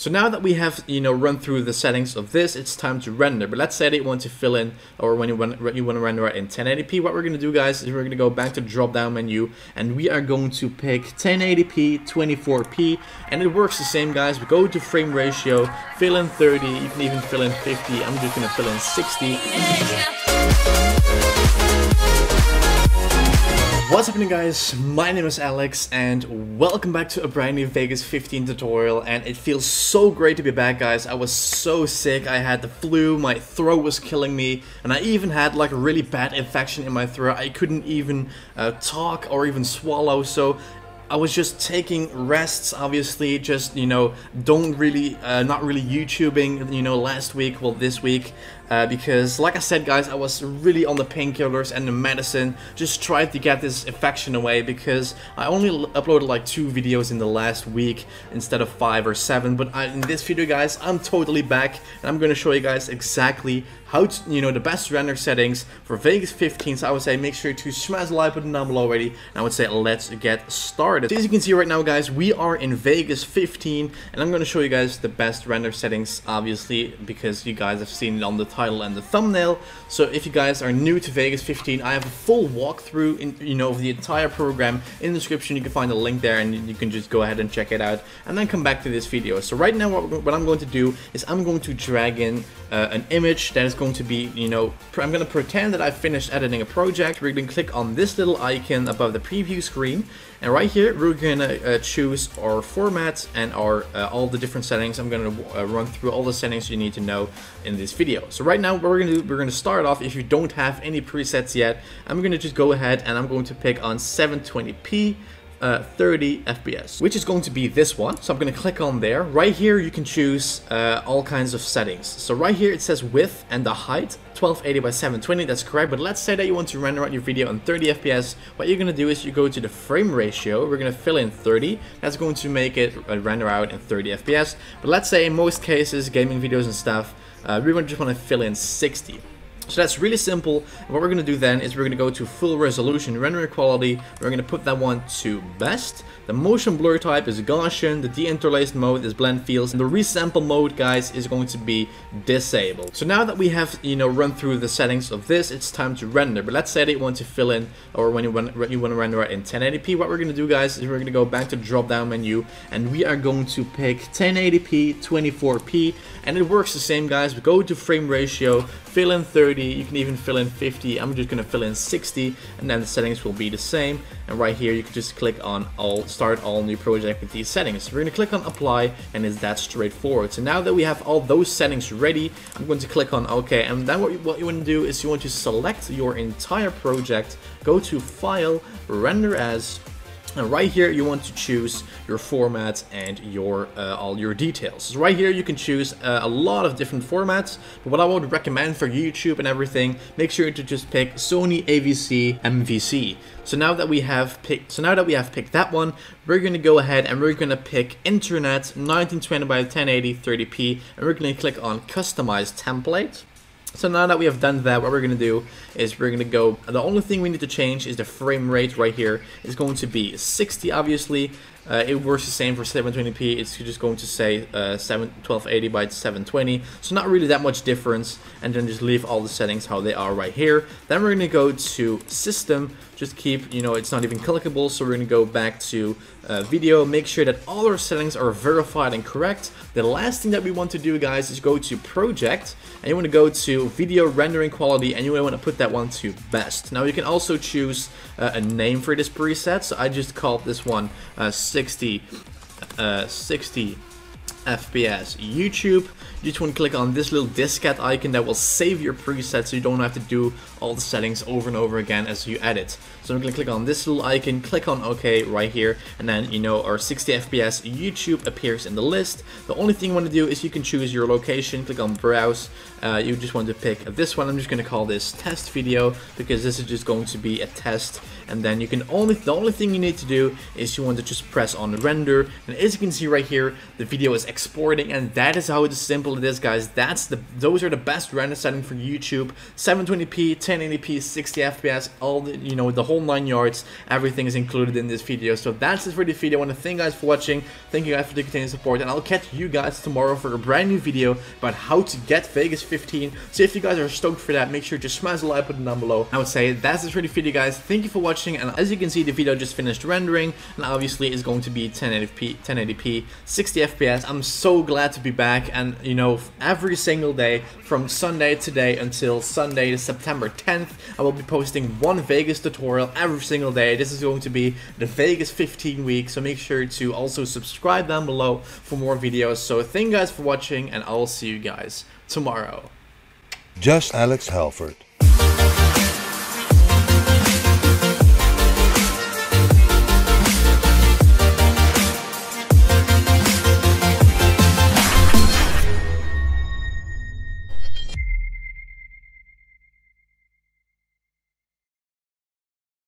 So now that we have, run through the settings of this, it's time to render. But let's say that you want to fill in, or when you want to render it in 1080p, what we're going to do, guys, is we're going to go back to the drop-down menu, and we are going to pick 1080p, 24p, and it works the same, guys. We go to frame ratio, fill in 30, you can even fill in 50, I'm just going to fill in 60. What's happening, guys? My name is Alex and welcome back to a brand new Vegas 15 tutorial, and it feels so great to be back, guys. I was so sick, I had the flu, my throat was killing me, and I even had like a really bad infection in my throat. I couldn't even talk or even swallow, so I was just taking rests, obviously, just, don't really, not really YouTubing, last week, well, this week, because, like I said, guys, I was really on the painkillers and the medicine, just tried to get this infection away, because I only uploaded, like, 2 videos in the last week, instead of 5 or 7, but in this video, guys, I'm totally back, and I'm gonna show you guys exactly how to, the best render settings for Vegas 15, so I would say make sure to smash the like button down below already, and I would say let's get started. So as you can see right now, guys, we are in Vegas 15, and I'm going to show you guys the best render settings, obviously, because you guys have seen it on the title and the thumbnail. So if you guys are new to Vegas 15, I have a full walkthrough, of the entire program in the description. You can find a link there, and you can just go ahead and check it out, and then come back to this video. So right now, what I'm going to do is I'm going to drag in an image that is going to be, I'm going to pretend that I finished editing a project. We're going to click on this little icon above the preview screen, and right here, we're gonna choose our formats and our all the different settings. I'm gonna run through all the settings you need to know in this video. So right now, what we're gonna do, we're gonna start off. If you don't have any presets yet, I'm gonna just go ahead and I'm going to pick on 720p. 30 FPS, which is going to be this one. So I'm going to click on there. Right here you can choose all kinds of settings. So right here it says width and the height, 1280 by 720, that's correct. But let's say that you want to render out your video on 30 FPS. What you're going to do is you go to the frame ratio. We're going to fill in 30. That's going to make it render out in 30 FPS. But let's say in most cases, gaming videos and stuff, we just want to fill in 60. So that's really simple. What we're going to do then is we're going to go to full resolution, rendering quality. We're going to put that one to best. The motion blur type is Gaussian. The deinterlaced mode is blend fields. And the resample mode, guys, is going to be disabled. So now that we have, run through the settings of this, it's time to render. But let's say that you want to fill in, or when you want to render it in 1080p, what we're going to do, guys, is we're going to go back to the drop-down menu, and we are going to pick 1080p, 24p, and it works the same, guys. We go to frame ratio, fill in 30. You can even fill in 50. I'm just going to fill in 60, and then the settings will be the same. And right here you can just click on start all new project with these settings. So we're going to click on apply, and it's that straightforward. So now that we have all those settings ready, I'm going to click on OK, and then what you want to do is you want to select your entire project, go to file, render as, and right here you want to choose your format and your all your details. So right here you can choose a lot of different formats, but what I would recommend for YouTube and everything, make sure to just pick Sony AVC MVC. So now that we have picked that one, we're going to go ahead and we're going to pick internet 1920 by 1080 30p, and we're going to click on customize template. So now that we have done that, what we're going to do is we're going to go, the only thing we need to change is the frame rate right here. It's going to be 60, obviously. It works the same for 720p. It's just going to say 1280 by 720. So not really that much difference. And then just leave all the settings how they are right here. Then we're going to go to system. Just keep, it's not even clickable. So we're going to go back to video. Make sure that all our settings are verified and correct. The last thing that we want to do, guys, is go to project. And you want to go to video rendering quality. And you want to put that one to best. Now you can also choose a name for this preset. So I just called this one 60 FPS YouTube. You just want to click on this little diskette icon that will save your presets, so you don't have to do all the settings over and over again as you edit. So I'm going to click on this little icon, click on OK right here, and then our 60 FPS YouTube appears in the list. The only thing you want to do is you can choose your location, click on browse. You just want to pick this one. I'm just going to call this test video, because this is just going to be a test. And then you can the only thing you need to do is you want to just press on render, and as you can see right here, the video is exporting, and that is how simple it is, guys. Those are the best render settings for YouTube. 720p, 1080p, 60 fps, all the, you know, the whole 9 yards. Everything is included in this video. So that's it for the video. I want to thank you guys for watching. Thank you guys for the continued support, and I'll catch you guys tomorrow for a brand new video about how to get Vegas 15. So if you guys are stoked for that, make sure to smash the like button down below. I would say that's it for the video, guys. Thank you for watching, and as you can see, the video just finished rendering, and obviously it's going to be 1080p, 60 fps. I'm so glad to be back, and you know, every single day from Sunday today until Sunday September 10th, I will be posting one Vegas tutorial every single day. This is going to be the Vegas 15 week, so make sure to also subscribe down below for more videos. So thank you guys for watching, and I'll see you guys tomorrow. Just Alex Halford.